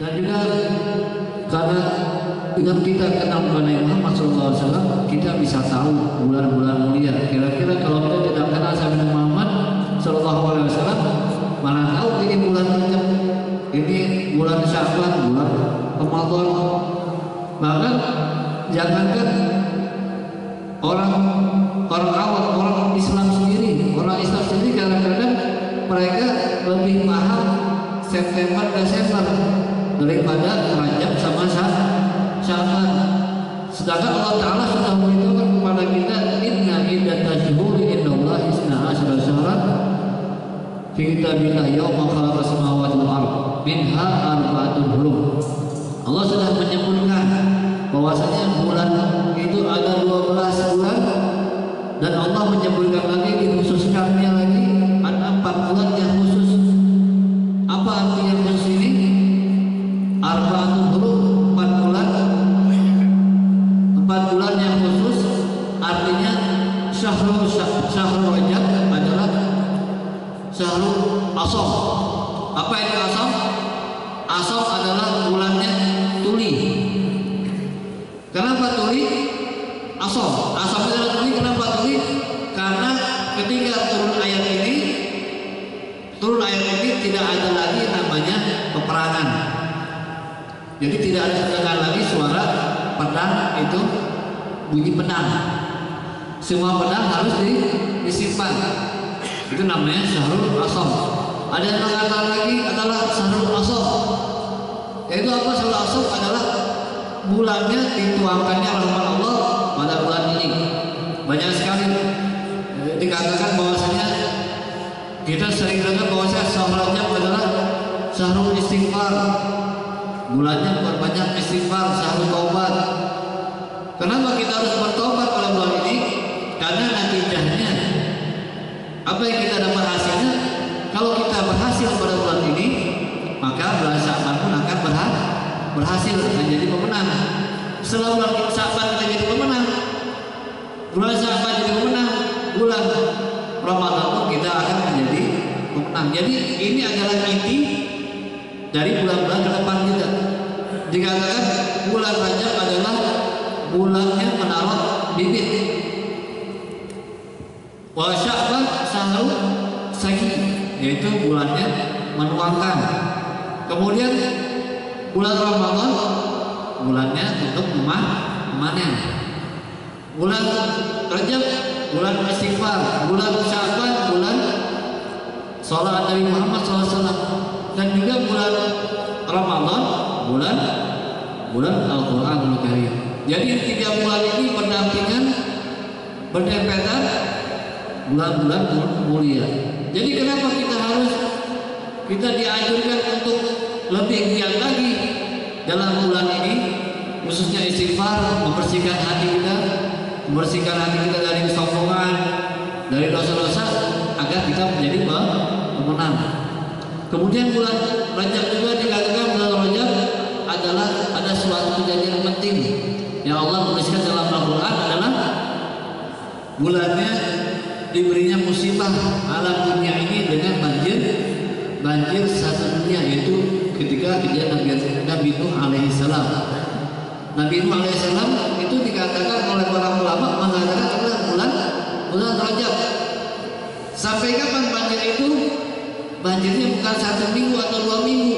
Dan juga karena dengan kita kenal Nabi Muhammad SAW, kita bisa tahu bulan-bulan mulia. Kira-kira kalau kita tidak kenal sama Nabi Muhammad SAW, mana tahu ini bulan Rajab, ini bulan Sya'ban, bulan Ramadhan. Maka jangankan orang awam, orang Islam sendiri kadang-kadang mereka lebih paham September Desember daripada Rajab sama Sya'ban. Sedangkan Allah Ta'ala sudah memberitahukan kepada kita, inna iddatashhuri innallaha isna asyara syahran fi kitabillahi yawma khalaqa samawati wal ardh minha arba'atun hurum. Allah sudah menyebutkan bahwasanya bulan itu ada 12 bulan, dan Allah menyebutkan lagi, dikhususkannya lagi, ada 4 bulan yang khusus. Apa artinya khusus ini? Arba'atun hurum, 4 bulan yang khusus, artinya syahrul Rajab adalah syahrul Ashab. Apa itu Ashab? Ashab adalah bulannya tuli. Kenapa tuli? Ashab. Ashab adalah tuli. Kenapa tuli? Karena ketika turun ayat ini tidak ada lagi namanya peperangan. Jadi tidak ada dengar lagi suara pedang, itu bunyi pedang. Semua pedang harus disimpan. Itu namanya syahrul Ashab. Ada yang mengatakan lagi adalah syahrul Ashab. Yaitu apa? Syahrul Ashab adalah bulannya dituangkannya rahmat Allah pada bulan ini. Banyak sekali dikatakan bahwasanya kita sering dengar bahwasanya syahrulnya adalah syahrul istighfar, bulannya berbanyak istighfar, syahrul taubat. Kenapa kita harus bertobat pada bulan ini? Karena natijahnya, apa yang kita dapat hasilnya? Kalau kita berhasil pada bulan ini, maka bulan Sya'ban pun akan berhasil menjadi pemenang. Setelah bulan Sya'ban kita jadi pemenang, bulan Sya'ban jadi pemenang, bulan Ramadhan pun kita akan menjadi pemenang. Jadi ini adalah inti dari bulan-bulan ke depan kita. Dikatakan bulan Rajab adalah bulannya menaruh bibit. Wa Sya'ban syahrul saqi, yaitu bulannya menuangkan. Kemudian bulan Ramadhan bulannya untuk memanen. Bulan Rajab bulan istighfar, bulan Sya'ban bulan salat Nabi Muhammad SAW, dan juga bulan Ramadhan bulan Al-Quranul Karim. Jadi 3 bulan ini berdampingan bulan-bulan mulia. Jadi kenapa kita dianjurkan untuk lebih giat lagi dalam bulan ini, khususnya istighfar, membersihkan hati kita dari kesombongan, dari dosa-dosa, agar kita menjadi pemenang. Kemudian bulan Rajab juga dikatakan bulan Rajab adalah ada suatu kejadian penting yang Allah menuliskan dalam Al-Quran, adalah bulannya diberinya musibah alam dunia ini dengan banjir satu dunia, yaitu ketika kejadian Nabi Nuh alaihissalam. Nabi Nuh alaihissalam itu dikatakan oleh para ulama mengatakan adalah bulan Rajab. Sampai kapan banjir itu? Banjirnya bukan 1 minggu atau 2 minggu,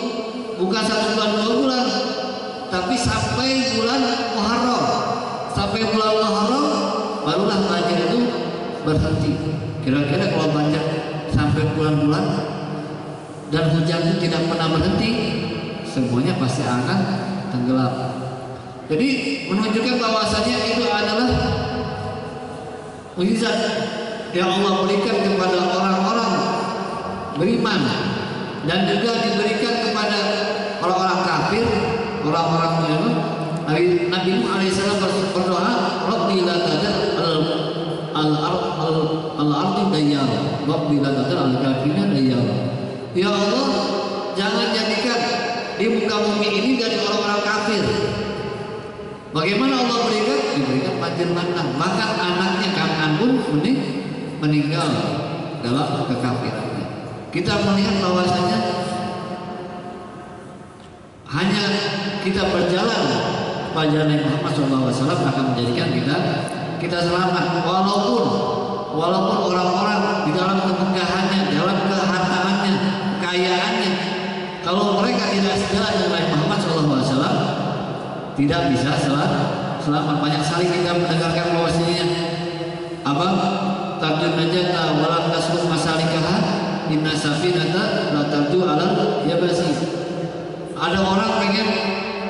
bukan 1 bulan 2 bulan, tapi sampai bulan Muharram. Sampai bulan Muharram barulah banjir itu berhenti. Kira-kira kalau banjir sampai bulan-bulan dan hujan tidak pernah berhenti, semuanya pasti akan tenggelam. Jadi menunjukkan bahwasanya itu adalah mukjizat yang Allah berikan kepada orang-orang beriman, dan juga diberikan kepada orang-orang kafir, orang-orang yang Nabi Muhammad SAW berdoa, Rabbi la tadar al-ardi dayyar, Rabbi la tadar al-kafirina dayyar. Ya Allah, jangan jadikan di muka bumi ini dari orang-orang kafir. Bagaimana Allah berikan? Diberikan banjir bandang, maka anaknya Kan'an pun meninggal dalam kekafirannya. Kita melihat bahwasanya hanya kita berjalan kepada Nabi Muhammad SAW akan menjadikan kita selamat, walaupun orang-orang di dalam kemegahannya, dalam kehartaannya, kekayaannya, kalau mereka tidak sejalan dengan Nabi Muhammad SAW tidak bisa selamat. Banyak sekali kita mendengarkan bahwasanya apa takdir najata walam tasruf masalikah inna safinata la tarju ala yabasi. Ada orang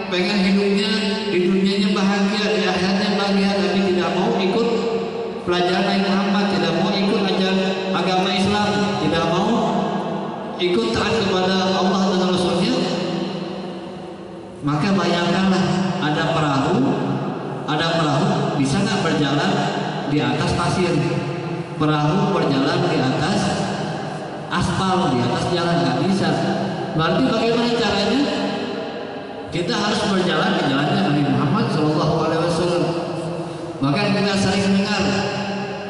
pengen hidupnya di dunianya bahagia, di akhiratnya bahagia, tapi tidak mau ikut pelajaran Nabi Muhammad, tidak mau ikut ajaran agama Islam, tidak mau ikut taat kepada Allah dan Rasulnya. Maka bayangkanlah ada perahu bisa nggak berjalan di atas pasir? Perahu berjalan di atas aspal, di atas jalan, nggak bisa. Berarti bagaimana caranya? Kita harus berjalan di jalannya Nabi Muhammad SAW. Bahkan kita sering dengar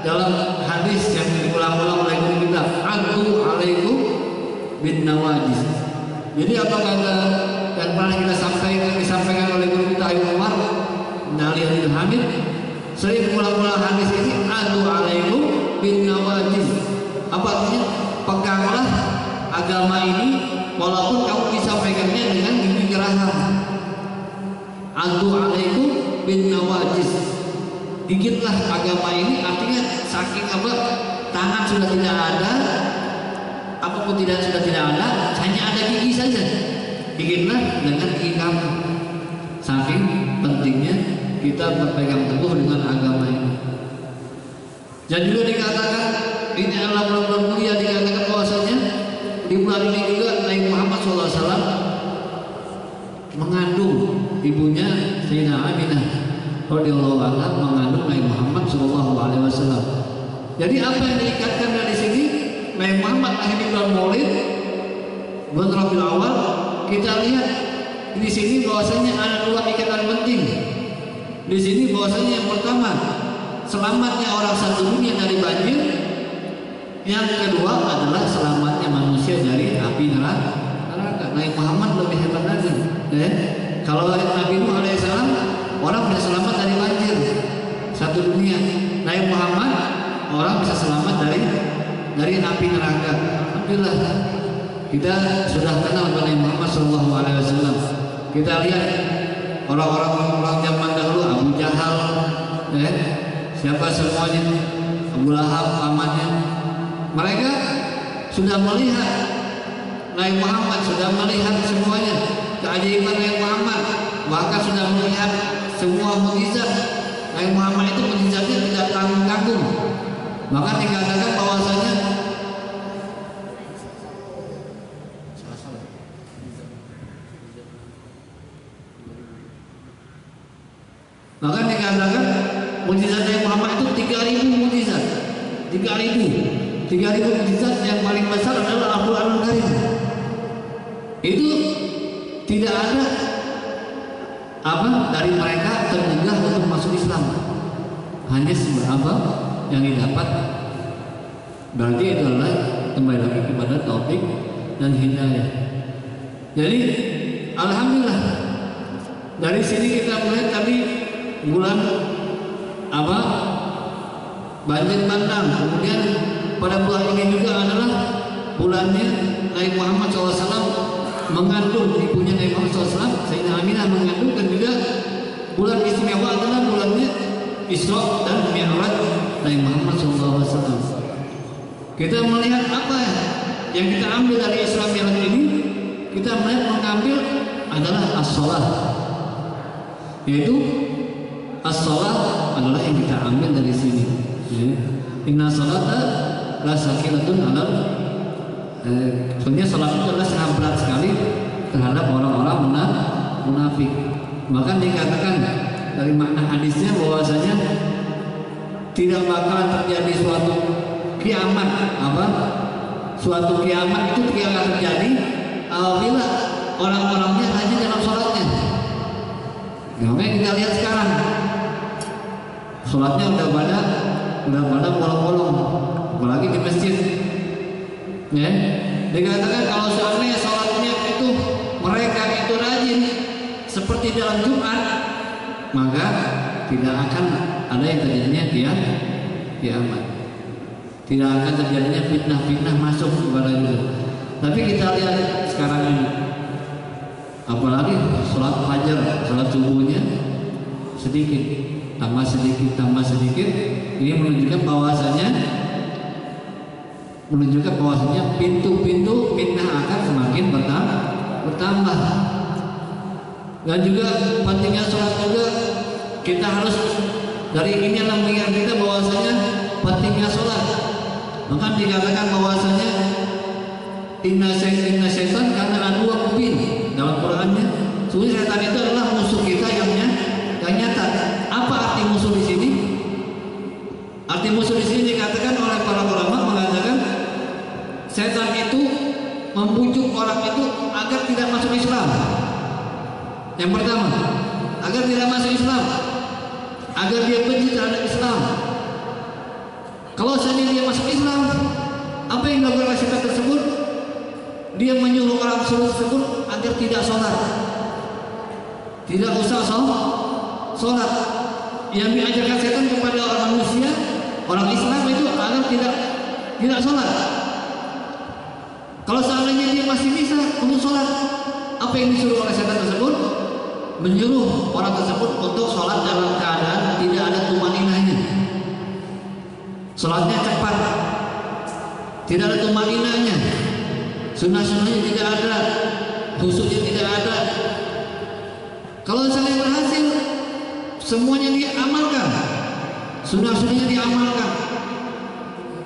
dalam hadis yang diulang-ulang oleh kita, aku alaikum bin nawajis. Jadi apa kata yang pernah kita disampaikan oleh guru kita Habib Umar bin Hafiz, sering ulang-ulang hadis ini, aku alaikum bin nawajis. Apa artinya? Peganglah agama ini walaupun kamu bisa pegangnya dengan gigi geraham. Adu alaikum bin nawajis, gigitlah agama ini, artinya saking apa tangan sudah tidak ada, apapun sudah tidak ada, hanya ada gigi saja, gigitlah dengan gigi kamu. Saking pentingnya kita berpegang teguh dengan agama ini. Dan juga dikatakan ini adalah bulan mulia, dikatakan bahwasanya di bulan ini juga Nabi Muhammad SAW mengandung ibunya Sayyidina Aminah radhiyallahu anha, mengandung Nabi Muhammad SAW. Jadi apa yang diikatkan dari sini, Nabi Muhammad akhirnya bulan Maulid, bulan Rabiul Awal, kita lihat di sini bahwasanya ada dua ikatan penting. Di sini bahwasanya yang pertama, selamatnya orang satu dunia dari banjir. Yang kedua adalah selamatnya manusia dari api neraka. Nabi Muhammad lebih hebat lagi. Kalau Nabi Nuh AS, orang bisa selamat dari banjir satu dunia. Nabi Muhammad, orang bisa selamat dari api neraka. Alhamdulillah, kita sudah kenal dengan Nabi Muhammad SAW. Kita lihat orang-orang zaman dahulu, Abu Jahal, siapa semuanya, Abu Lahab, pamannya. Mereka sudah melihat Nabi Muhammad, sudah melihat semuanya keajaiban Nabi Muhammad, bahkan sudah melihat semua mukjizat Nabi Muhammad. Itu mukjizatnya tidak tanggung-tanggung. Bahkan dikatakan bahwasanya mukjizat Nabi Muhammad itu 3000 mukjizat. 3.000 mukjizat yang paling besar adalah Al-Quran Karim. Itu tidak ada apa dari mereka tergugah untuk masuk Islam. Hanya seberapa yang didapat. Berarti itu adalah kembali lagi kepada taufik dan hidayah. Jadi alhamdulillah dari sini kita melihat tadi bulan apa banjir bandang, kemudian pada bulan ini juga adalah bulannya Nabi Muhammad SAW mengandung ibunya Nabi Muhammad SAW, Sayyidina Aminah mengandung. Dan juga bulan istimewa adalah bulannya Isra' dan Mi'raj Nabi Muhammad SAW. Kita melihat apa yang kita ambil dari Isra' Mi'raj ini, kita mengambil adalah as-shalah, yaitu as-shalah adalah yang kita ambil dari sini. Inna sholata la sakinatun alam. Sebenarnya salat itu adalah sangat berat sekali terhadap orang-orang munafik. Bahkan dikatakan dari makna hadisnya bahwasanya tidak bakalan terjadi suatu kiamat, itu tidak akan terjadi apabila orang-orangnya hanya dalam salatnya. Makanya kita lihat sekarang salatnya udah pada bolong-bolong, apalagi di masjid. Dikatakan kalau seandainya sholatnya itu mereka itu rajin, seperti dalam Jumat, maka tidak akan ada yang terjadinya kiamat. Tidak akan terjadinya fitnah-fitnah masuk kepada itu. Tapi kita lihat sekarang ini, apalagi sholat fajar, sholat subuhnya sedikit, tambah sedikit, tambah sedikit. Ini menunjukkan bahwasannya pintu-pintu fitnah akan semakin bertambah. Dan juga pentingnya sholat juga, kita harus dari ini mengingat kita bahwasanya pentingnya sholat. Maka dikatakan bahwasanya inna syaitan karena anu waqbin dalam Qurannya. Sungguh setan itu adalah musuh kita yang nyata. Apa arti musuh di sini? Arti musuh di sini dikatakan oleh para ulama mengatakan setan itu membujuk orang itu agar tidak masuk Islam. Yang pertama, agar tidak masuk Islam, agar dia benci terhadap Islam. Kalau seandainya dia masuk Islam, apa yang dilakukan setan tersebut? Dia menyuruh orang tersebut agar tidak sholat, tidak usah sholat. Yang diajarkan setan kepada orang manusia, orang Islam itu agar tidak sholat. Kalau seandainya dia masih bisa untuk sholat, apa yang disuruh oleh setan tersebut? Menyuruh orang tersebut untuk sholat dalam keadaan tidak ada tumaninahnya. Sholatnya cepat, tidak ada tumaninahnya, sunah-sunahnya tidak ada, khusyuknya tidak ada. Kalau saya berhasil, semuanya diamalkan, sunah-sunahnya diamalkan.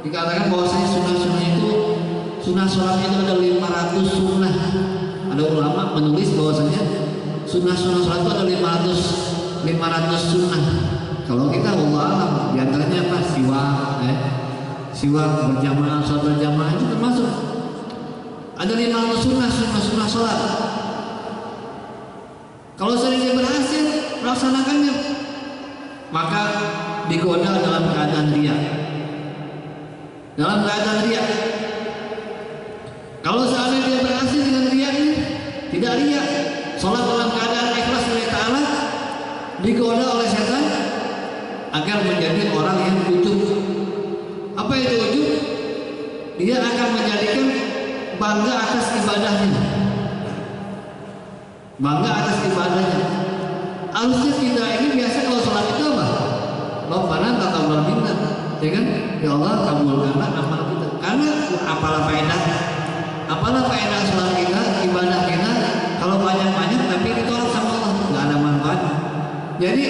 Dikatakan bahwasanya sunah-sunah itu, sunah sholat itu ada 500 sunah. Ada ulama menulis bahwasanya sunah-sunah sholat itu ada 500 sunah. Kalau kita Allah alam, diantaranya apa? Siwak berjamaah, sholat berjamaah itu termasuk. Ada 500 sunah sholat. Kalau sering berhasil melaksanakannya, maka digoda dalam keadaan riya. Kalau seandainya dia berhasil dengan riya, tidak riya, sholat dalam keadaan ikhlas lillahi ta'ala, digoda oleh setan agar menjadi orang yang ujub. Apa itu ujub? Dia akan menjadikan bangga atas ibadahnya. Harusnya kita ini biasa kalau sholat itu apa? Rabbana taqabbal minna, ya kan? Ya Allah, kabulkanlah amal kita. Karena apalah faedah sholat kita, ibadah kita, kalau banyak-banyak tapi ditolak sama Allah, nggak ada manfaat. Jadi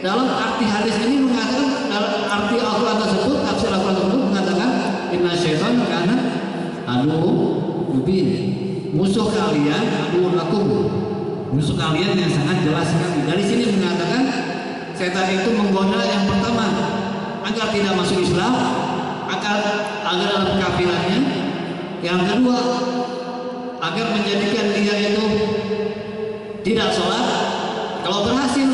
dalam arti hadis ini mengatakan, dalam arti Al-Quran tersebut, tafsir Al-Quran tersebut mengatakan inna syaitan kana aduwwun mubin, musuh kalian, aduwwun lakum, musuh kalian yang sangat jelas sekali. Dari sini mengatakan setan itu menggoda yang pertama agar tidak masuk Islam, agar dalam kafirannya. Yang kedua, agar menjadikan dia itu tidak sholat. Kalau berhasil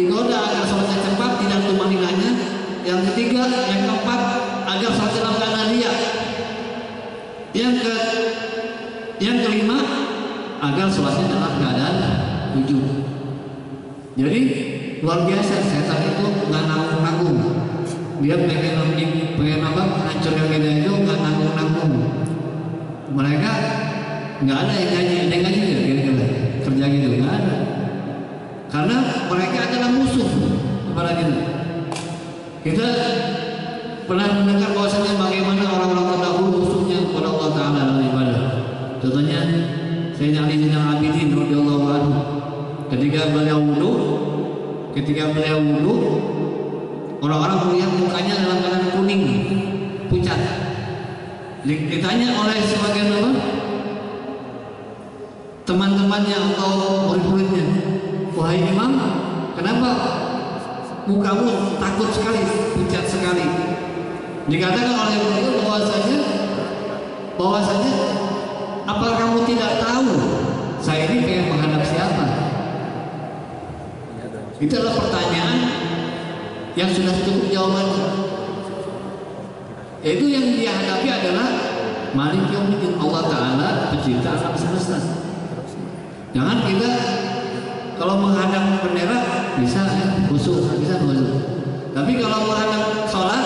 digoda agar sholatnya cepat, tidak tumaninahnya. Yang ketiga, yang keempat, agar sholat dalam keadaan dia. Yang kelima, agar sholatnya dalam keadaan ujub. Jadi luar biasa, setan itu nggak nanggung-nanggung. Dia pengen apa? Hancurkan kita itu nggak nanggung-nanggung. Mereka nggak ada yang ngaji kerja gitu, nggak ada. Karena mereka adalah musuh kepada kita. Kita pernah mendengar bahwasanya bagaimana orang-orang terdahulu musuhnya kepada Allah Ta'ala dalam ibadah. Contohnya Sayyidina Ali bin Abi Thalib radhiyallahu anhu, ketika beliau wudu, orang-orang melihat mukanya dalam keadaan kuning, pucat. Ditanya oleh sebagian apa? Teman-temannya atau murid-muridnya, wahai Imam, kenapa mukamu takut sekali, pucat sekali? Dikatakan oleh beliau bahwasanya apa kamu tidak tahu saya ini pengen menghadap siapa? Itu adalah pertanyaan yang sudah cukup jawabannya. Yaitu yang dia hadapi adalah Malik Yaumiddin, Allah Ta'ala pencipta alam semesta. Jangan kita kalau Kalau menghadap bendera bisa khusyuk, bisa khusyuk. Tapi kalau menghadap sholat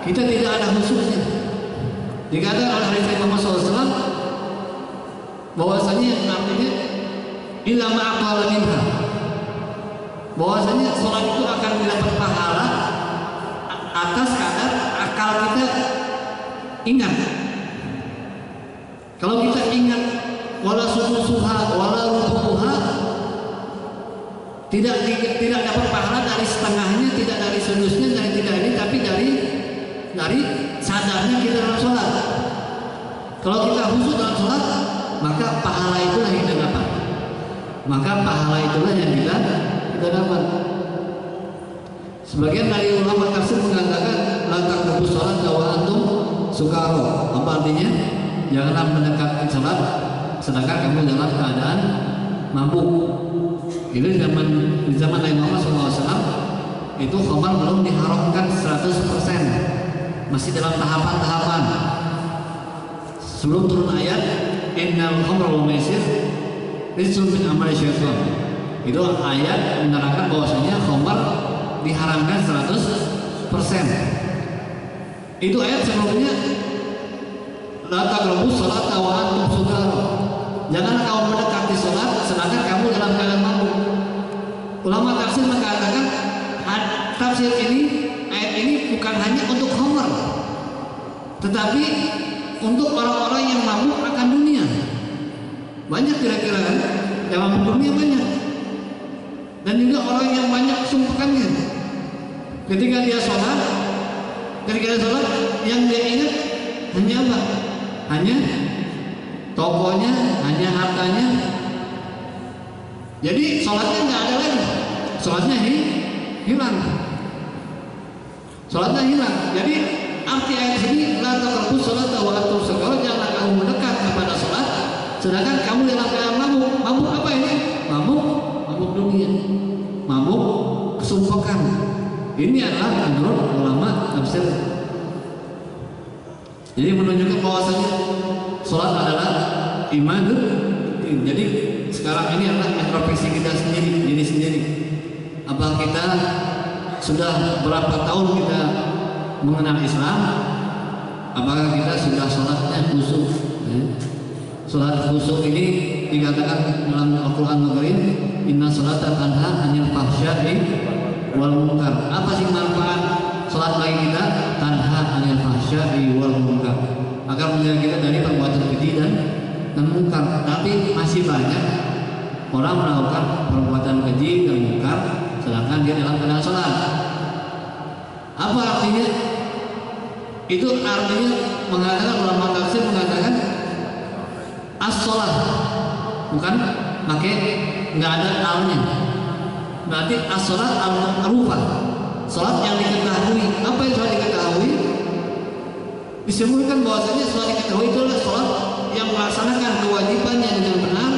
kita tidak ada khusyuknya. Dikatakan oleh Nabi Muhammad SAW bahwasanya artinya illa ma'aqala minha, bahwasanya sholat itu akan mendapat pahala atas kadar akal kita ingat. Kalau kita ingat wala susuha wala rukuha, tidak dapat pahala dari setengahnya, tidak dari sudutnya, dari tidak ini, tapi dari sadarnya kita dalam sholat. Kalau kita khusyuk dalam sholat, maka pahala itulah yang kita dapat. Maka pahala itulah yang kita dapat. Sebagian dari ulama tafsir mengatakan lantak terus sholat dawa antum sukaro. Apa artinya? Janganlah mendekatkan sholat sedangkan kamu dalam keadaan mabuk. Itu di zaman Nabi Muhammad SAW itu khamar belum diharamkan 100%, masih dalam tahapan-tahapan. Sebelum turun ayat innal khamra wal maisir rizqun min amali syaitan, itu ayat menerangkan bahwasanya khamar diharamkan 100%. Itu ayat sebelumnya la taqrabu sholata wa antum sukara, jangan kamu mendekati sholat sedangkan kamu dalam keadaan mabuk. Ulama tafsir mengatakan tafsir ini, ayat ini bukan hanya untuk khamar, tetapi untuk orang-orang yang mabuk akan dunia. Banyak kira-kira yang mabuk dunia banyak, dan juga orang yang banyak sungkekannya. Ketika dia sholat yang dia ingat hanya apa? Hanya tokonya, hanya hartanya. Jadi sholatnya nggak ada lagi, sholatnya hilang, sholatnya hilang. Jadi arti ayat ini la taqrabu sholata wa antum sukara, jangan kamu mendekat kepada sholat sedangkan kamu dalam keadaan mabuk. Mabuk apa ini? Mabuk dunia, mabuk kesungkekan. Ini adalah menurut ulama tafsir. Jadi menunjukkan bahwasanya sholat adalah ibadah. Jadi sekarang ini adalah introspeksi kita sendiri, diri sendiri. Apa kita sudah berapa tahun kita mengenal Islam? Apakah kita sudah sholatnya khusyuk? Sholat khusyuk ini dikatakan dalam Alquran Karim, inna sholata tanha 'anil fahsya'i wal munkar. Apa sih manfaat sholat bagi kita? Tanha 'anil fahsya'i wal munkar, agar menjaga kita dari perbuatan keji dan mungkar. Tapi masih banyak orang melakukan perbuatan keji dan mungkar sedangkan dia dalam keadaan sholat. Apa artinya? Itu artinya mengatakan ulama tafsir mengatakan as-sholat, bukan pakai, nggak ada alnya. Berarti as-sholat al-ma'rufah, sholat yang diketahui. Apa yang sholat diketahui? Disebutkan bahwasanya sholat diketahui itulah sholat yang melaksanakan kewajibannya dengan benar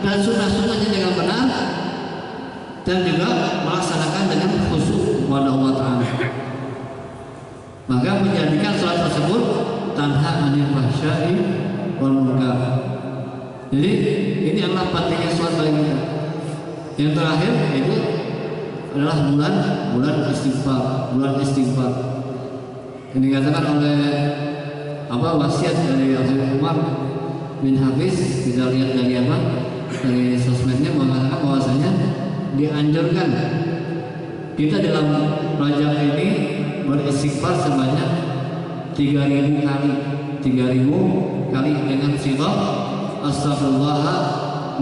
dan sunah-sunahnya dengan benar, dan juga melaksanakan dengan khusyuk kepada Allah Ta'ala. Maka menjadikan sholat tersebut tanha 'anil fahsya'i wal munkar. Jadi ini adalah pentingnya sholat bagi kita. Yang terakhir itu adalah bulan istighfar. Yang dikatakan oleh wasiat dari Habib Umar bin Hafiz, kita lihat dari sosmednya, mengatakan bahwasanya dianjurkan kita dalam Rajab ini beristighfar sebanyak 3.000 kali dengan sighah astaghfirullah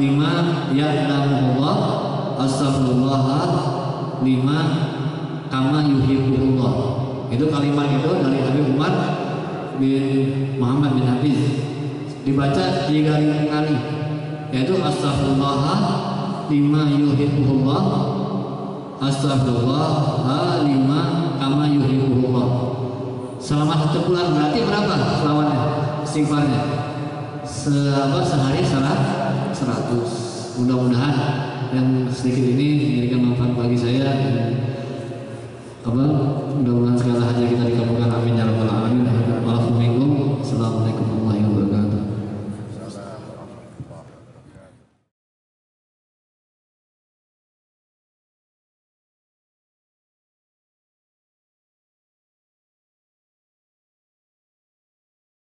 lima ya'lamuhullah, astaghfirullah lima kama yuhibbullah. Itu kalimat itu dari Habib Umar bin Muhammad bin Hafiz, dibaca 3.000 kali, yaitu astaghfirullah lima yuhibbullah, astaghfirullah lima kama yuhibbullah. Selama 1 bulan berarti berapa selawatnya? Istighfarnya sehari 100. Mudah-mudahan yang sedikit ini memberikan manfaat bagi saya. Mudah-mudahan segala hajat kita